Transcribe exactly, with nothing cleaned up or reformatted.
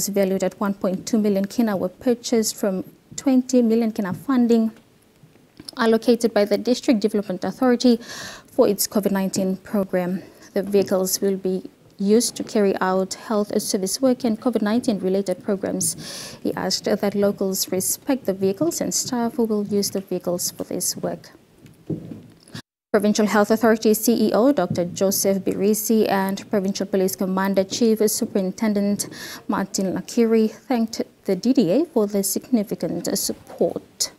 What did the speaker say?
valued at one point two million kina were purchased from twenty million kina funding allocated by the District Development Authority for its COVID nineteen program. The vehicles will be used to carry out health and service work and COVID nineteen related programs. He asked that locals respect the vehicles and staff who will use the vehicles for this work. Provincial Health Authority C E O Doctor Joseph Birisi and Provincial Police Commander Chief Superintendent Martin Lakiri thanked the D D A for the significant support.